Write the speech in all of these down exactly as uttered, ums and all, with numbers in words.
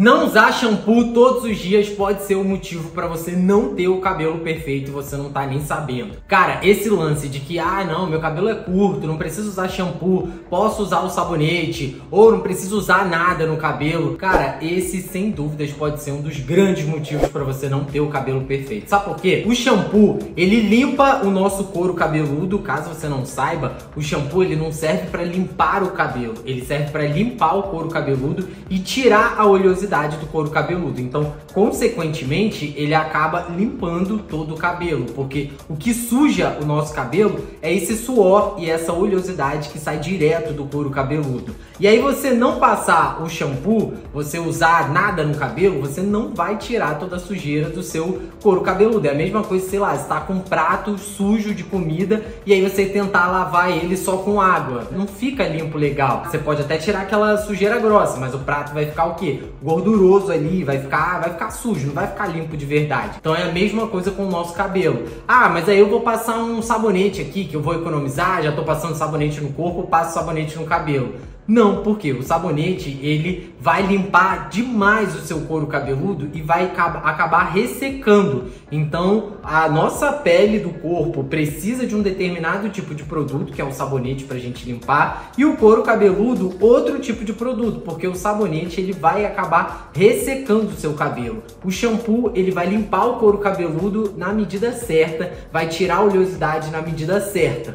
Não usar shampoo todos os dias pode ser o motivo para você não ter o cabelo perfeito e você não tá nem sabendo. Cara, esse lance de que, ah, não, meu cabelo é curto, não preciso usar shampoo, posso usar o sabonete, ou não preciso usar nada no cabelo. Cara, esse sem dúvidas pode ser um dos grandes motivos para você não ter o cabelo perfeito. Sabe por quê? O shampoo, ele limpa o nosso couro cabeludo, caso você não saiba, o shampoo ele não serve para limpar o cabelo, ele serve para limpar o couro cabeludo e tirar a oleosidade do couro cabeludo. Então, consequentemente, ele acaba limpando todo o cabelo, porque o que suja o nosso cabelo é esse suor e essa oleosidade que sai direto do couro cabeludo. E aí você não passar o shampoo, você usar nada no cabelo, você não vai tirar toda a sujeira do seu couro cabeludo. É a mesma coisa, sei lá, você tá com um prato sujo de comida e aí você tentar lavar ele só com água. Não fica limpo legal. Você pode até tirar aquela sujeira grossa, mas o prato vai ficar o quê? Gorduroso ali, vai ficar, vai ficar sujo, não vai ficar limpo de verdade. Então é a mesma coisa com o nosso cabelo. Ah, mas aí eu vou passar um sabonete aqui que eu vou economizar, já tô passando sabonete no corpo, passo sabonete no cabelo. Não, porque o sabonete, ele vai limpar demais o seu couro cabeludo e vai acabar ressecando. Então, a nossa pele do corpo precisa de um determinado tipo de produto, que é o sabonete pra gente limpar, e o couro cabeludo, outro tipo de produto, porque o sabonete, ele vai acabar ressecando o seu cabelo. O shampoo, ele vai limpar o couro cabeludo na medida certa, vai tirar a oleosidade na medida certa.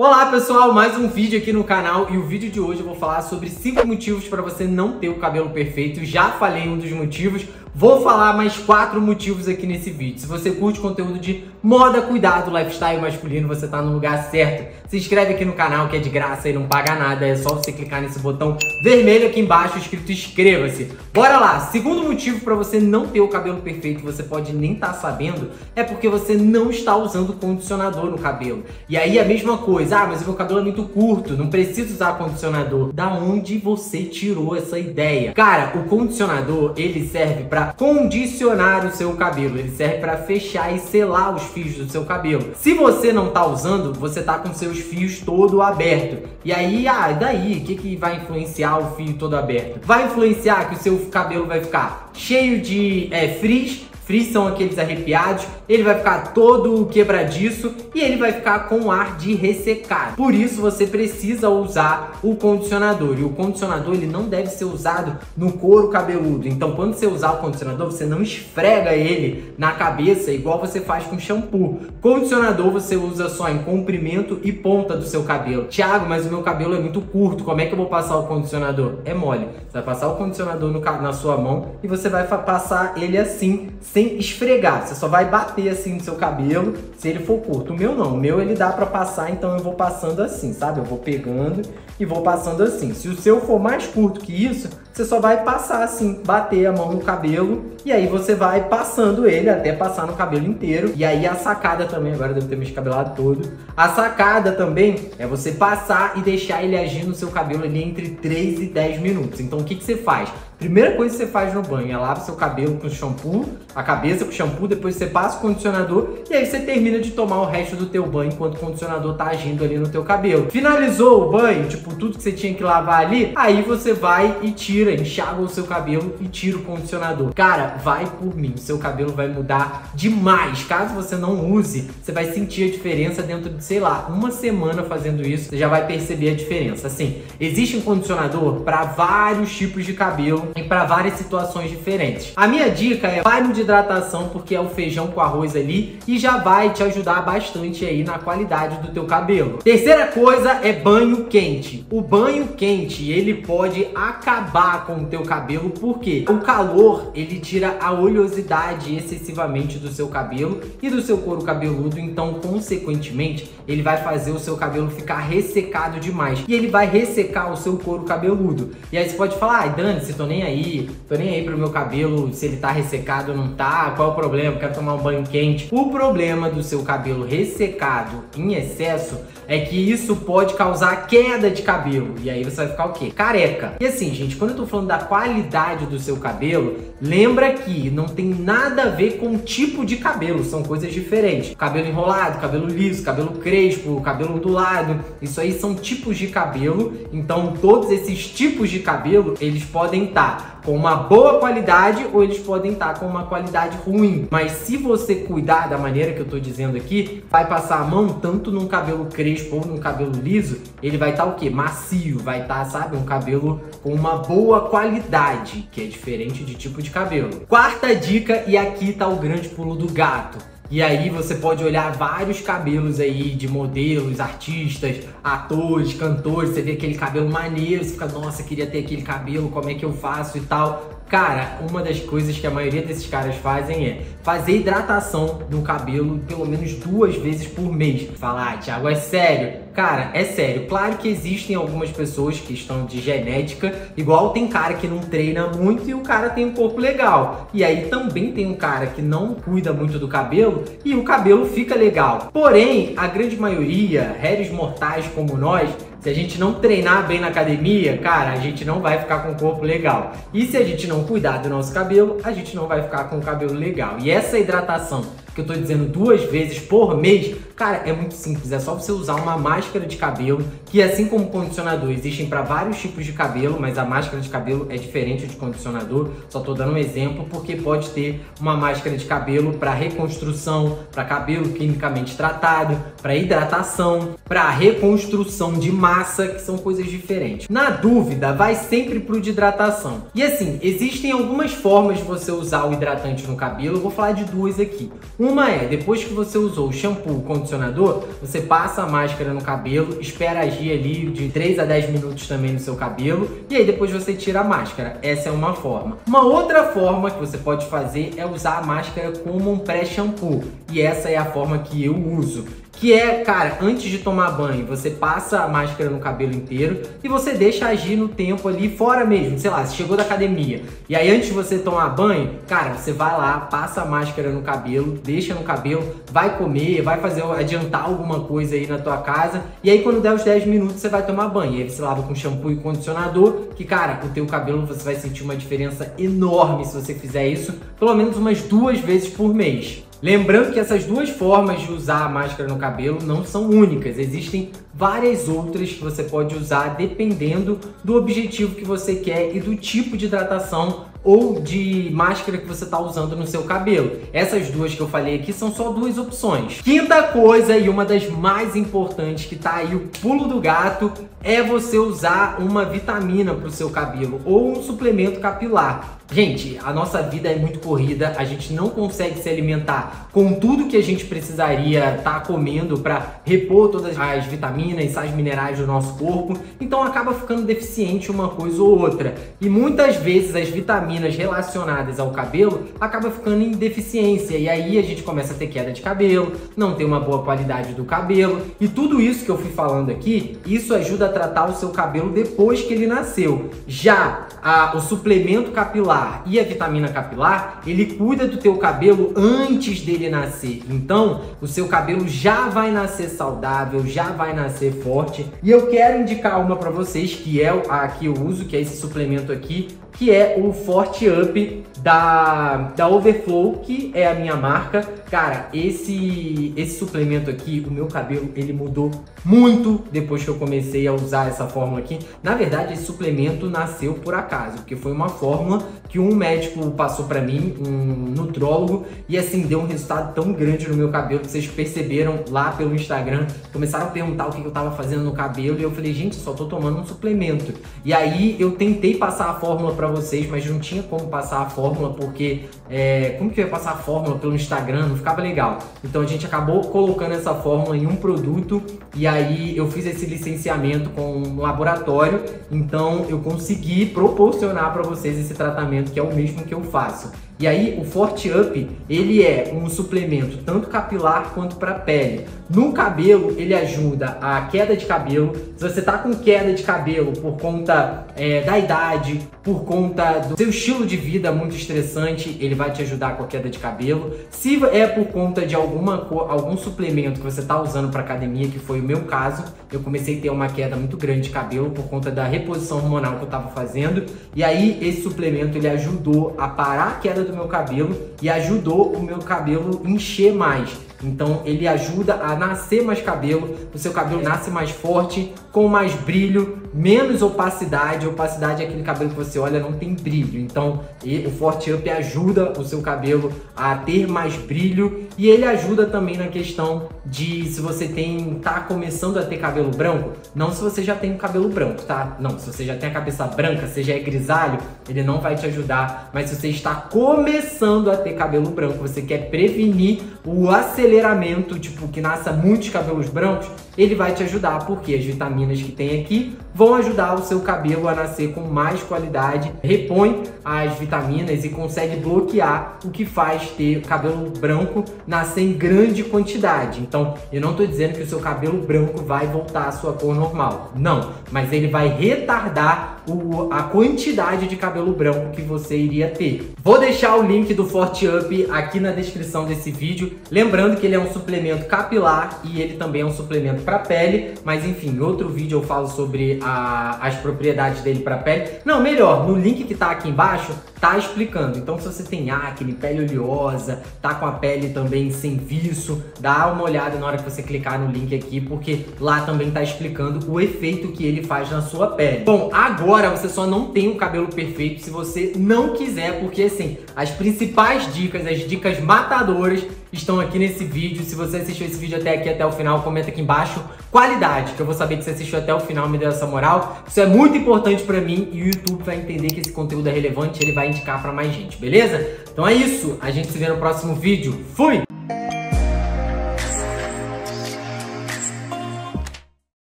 Olá pessoal, mais um vídeo aqui no canal e o vídeo de hoje eu vou falar sobre cinco motivos para você não ter o cabelo perfeito. Já falei um dos motivos, vou falar mais quatro motivos aqui nesse vídeo. Se você curte conteúdo de moda, cuidado, lifestyle masculino, você tá no lugar certo. Se inscreve aqui no canal que é de graça e não paga nada, é só você clicar nesse botão vermelho aqui embaixo escrito inscreva-se. Bora lá, segundo motivo para você não ter o cabelo perfeito, você pode nem estar sabendo, é porque você não está usando condicionador no cabelo. E aí a mesma coisa, ah, mas o meu cabelo é muito curto, não preciso usar condicionador. Da onde você tirou essa ideia? Cara, o condicionador, ele serve pra condicionar o seu cabelo, ele serve pra fechar e selar os fios do seu cabelo. Se você não tá usando, você tá com seus fios todo aberto. E aí, ah, daí, o que que vai influenciar o fio todo aberto? Vai influenciar que o seu cabelo vai ficar cheio de é, frizz. Frizz são aqueles arrepiados, ele vai ficar todo quebradiço e ele vai ficar com ar de ressecado. Por isso você precisa usar o condicionador, e o condicionador ele não deve ser usado no couro cabeludo. Então quando você usar o condicionador, você não esfrega ele na cabeça igual você faz com shampoo. Condicionador você usa só em comprimento e ponta do seu cabelo. Thiago, mas o meu cabelo é muito curto, como é que eu vou passar o condicionador? É mole, você vai passar o condicionador no, na sua mão e você vai passar ele assim, sem sem esfregar, você só vai bater assim no seu cabelo, se ele for curto. O meu não, o meu ele dá pra passar, então eu vou passando assim, sabe? Eu vou pegando e vou passando assim. Se o seu for mais curto que isso, você só vai passar assim, bater a mão no cabelo e aí você vai passando ele até passar no cabelo inteiro. E aí a sacada também, agora eu devo ter me descabelado todo, a sacada também é você passar e deixar ele agir no seu cabelo ali entre três e dez minutos. Então o que que você faz? Primeira coisa que você faz no banho é lava seu cabelo com shampoo, a cabeça com shampoo, depois você passa o condicionador e aí você termina de tomar o resto do teu banho enquanto o condicionador tá agindo ali no teu cabelo. Finalizou o banho, tipo, tudo que você tinha que lavar ali, aí você vai e tira, enxágua o seu cabelo e tira o condicionador. Cara, vai por mim, seu cabelo vai mudar demais. Caso você não use, você vai sentir a diferença dentro de, sei lá, uma semana fazendo isso, você já vai perceber a diferença. Assim, existe um condicionador para vários tipos de cabelo e para várias situações diferentes. A minha dica é, vai no de hidratação, porque é o feijão com arroz ali e já vai te ajudar bastante aí na qualidade do teu cabelo. Terceira coisa é banho quente. O banho quente, ele pode acabar com o teu cabelo, porque o calor, ele tira a oleosidade excessivamente do seu cabelo e do seu couro cabeludo, então, consequentemente, ele vai fazer o seu cabelo ficar ressecado demais e ele vai ressecar o seu couro cabeludo. E aí você pode falar, ai, Dani, se tô nem nem aí, tô nem aí pro meu cabelo, se ele tá ressecado ou não tá, qual é o problema, quero tomar um banho quente. O problema do seu cabelo ressecado em excesso é que isso pode causar queda de cabelo, e aí você vai ficar o quê? Careca. E assim, gente, quando eu tô falando da qualidade do seu cabelo, lembra que não tem nada a ver com o tipo de cabelo, são coisas diferentes. Cabelo enrolado, cabelo liso, cabelo crespo, cabelo ondulado, isso aí são tipos de cabelo, então todos esses tipos de cabelo, eles podem estar com uma boa qualidade ou eles podem estar com uma qualidade ruim. Mas se você cuidar da maneira que eu tô dizendo aqui, vai passar a mão tanto num cabelo crespo ou num cabelo liso, ele vai estar o quê? Macio, vai estar, sabe, um cabelo com uma boa qualidade, que é diferente de tipo de cabelo. Quarta dica, e aqui tá o grande pulo do gato. E aí você pode olhar vários cabelos aí de modelos, artistas, atores, cantores, você vê aquele cabelo maneiro, você fica, nossa, queria ter aquele cabelo, como é que eu faço e tal. Cara, uma das coisas que a maioria desses caras fazem é fazer hidratação no cabelo pelo menos duas vezes por mês. Falar, ah, Thiago, é sério? Cara, é sério. Claro que existem algumas pessoas que estão de genética, igual tem cara que não treina muito e o cara tem um corpo legal. E aí também tem um cara que não cuida muito do cabelo e o cabelo fica legal. Porém, a grande maioria, réis mortais como nós, se a gente não treinar bem na academia, cara, a gente não vai ficar com o corpo legal. E se a gente não cuidar do nosso cabelo, a gente não vai ficar com o cabelo legal. E essa hidratação que eu tô dizendo duas vezes por mês, cara, é muito simples, é só você usar uma máscara de cabelo, que assim como condicionador, existem para vários tipos de cabelo, mas a máscara de cabelo é diferente de condicionador, só tô dando um exemplo, porque pode ter uma máscara de cabelo para reconstrução, para cabelo quimicamente tratado, para hidratação, para reconstrução de massa, que são coisas diferentes. Na dúvida, vai sempre pro de hidratação. E assim, existem algumas formas de você usar o hidratante no cabelo, eu vou falar de duas aqui. Uma é, depois que você usou o shampoo, o condicionador, você passa a máscara no cabelo, espera agir ali de três a dez minutos também no seu cabelo, e aí depois você tira a máscara. Essa é uma forma. Uma outra forma que você pode fazer é usar a máscara como um pré-shampoo, e essa é a forma que eu uso. Que é, cara, antes de tomar banho, você passa a máscara no cabelo inteiro e você deixa agir no tempo ali fora mesmo, sei lá, você chegou da academia. E aí antes de você tomar banho, cara, você vai lá, passa a máscara no cabelo, deixa no cabelo, vai comer, vai fazer, adiantar alguma coisa aí na tua casa. E aí quando der os dez minutos, você vai tomar banho. E aí você lava com shampoo e condicionador, que, cara, o teu cabelo você vai sentir uma diferença enorme se você fizer isso, pelo menos umas duas vezes por mês. Lembrando que essas duas formas de usar a máscara no cabelo não são únicas, existem várias outras que você pode usar dependendo do objetivo que você quer e do tipo de hidratação ou de máscara que você está usando no seu cabelo. Essas duas que eu falei aqui são só duas opções. Quinta coisa, e uma das mais importantes, que tá aí o pulo do gato, é você usar uma vitamina para o seu cabelo ou um suplemento capilar. Gente, a nossa vida é muito corrida, a gente não consegue se alimentar com tudo que a gente precisaria estar comendo para repor todas as vitaminas e sais minerais do nosso corpo, então acaba ficando deficiente uma coisa ou outra. E muitas vezes as vitaminas relacionadas ao cabelo acabam ficando em deficiência, e aí a gente começa a ter queda de cabelo, não tem uma boa qualidade do cabelo, e tudo isso que eu fui falando aqui, isso ajuda a tratar o seu cabelo depois que ele nasceu. Já a, o suplemento capilar e a vitamina capilar, ele cuida do teu cabelo antes dele nascer. Então, o seu cabelo já vai nascer saudável, já vai nascer forte. E eu quero indicar uma para vocês, que é a que eu uso, que é esse suplemento aqui, que é o FortUp da, da Overflow, que é a minha marca. Cara, esse, esse suplemento aqui, o meu cabelo, ele mudou muito depois que eu comecei a usar essa fórmula aqui. Na verdade, esse suplemento nasceu por acaso, porque foi uma fórmula que um médico passou pra mim, um nutrólogo, e assim, deu um resultado tão grande no meu cabelo que vocês perceberam lá pelo Instagram, começaram a perguntar o que eu tava fazendo no cabelo, e eu falei, gente, só tô tomando um suplemento. E aí, eu tentei passar a fórmula pra vocês, mas não tinha como passar a fórmula, porque é, como que eu ia passar a fórmula pelo Instagram? Não ficava legal. Então a gente acabou colocando essa fórmula em um produto, e aí eu fiz esse licenciamento com um laboratório, então eu consegui proporcionar pra vocês esse tratamento que é o mesmo que eu faço. E aí o FortUp, ele é um suplemento tanto capilar quanto para pele. No cabelo, ele ajuda a queda de cabelo. Se você tá com queda de cabelo por conta é, da idade, por conta do seu estilo de vida muito estressante, ele vai te ajudar com a queda de cabelo. Se é por conta de alguma algum suplemento que você tá usando para academia, que foi o meu caso, eu comecei a ter uma queda muito grande de cabelo por conta da reposição hormonal que eu tava fazendo. E aí esse suplemento, ele ajudou a parar a queda do meu cabelo e ajudou o meu cabelo encher mais. Então ele ajuda a nascer mais cabelo, o seu cabelo nasce mais forte, com mais brilho, menos opacidade. Opacidade é aquele cabelo que você olha não tem brilho. Então o FortUp ajuda o seu cabelo a ter mais brilho, e ele ajuda também na questão de se você tem tá começando a ter cabelo branco. Não se você já tem cabelo branco, tá? Não, se você já tem a cabeça branca, se já é grisalho, ele não vai te ajudar. Mas se você está começando a ter cabelo branco, você quer prevenir o aceleramento, tipo, que nasça muitos cabelos brancos, ele vai te ajudar, porque as vitaminas que tem aqui vão ajudar o seu cabelo a nascer com mais qualidade, repõe as vitaminas e consegue bloquear o que faz ter cabelo branco nascer em grande quantidade. Então, eu não tô dizendo que o seu cabelo branco vai voltar à sua cor normal, não, mas ele vai retardar o, a quantidade de cabelo branco que você iria ter. Vou deixar o link do FortUp aqui na descrição desse vídeo, lembrando que ele é um suplemento capilar e ele também é um suplemento para pele, mas enfim, em outro vídeo eu falo sobre a, as propriedades dele para pele. Não, melhor, no link que tá aqui embaixo tá explicando. Então se você tem acne, pele oleosa, tá com a pele também sem viço, dá uma olhada na hora que você clicar no link aqui, porque lá também tá explicando o efeito que ele faz na sua pele. Bom, agora você só não tem o cabelo perfeito se você não quiser, porque assim, as principais dicas, as dicas matadoras estão aqui nesse vídeo. Se você assistiu esse vídeo até aqui, até o final, comenta aqui embaixo qualidade, que eu vou saber que você assistiu até o final, me deu essa moral. Isso é muito importante pra mim e o YouTube vai entender que esse conteúdo é relevante, ele vai indicar pra mais gente, beleza? Então é isso, a gente se vê no próximo vídeo. Fui!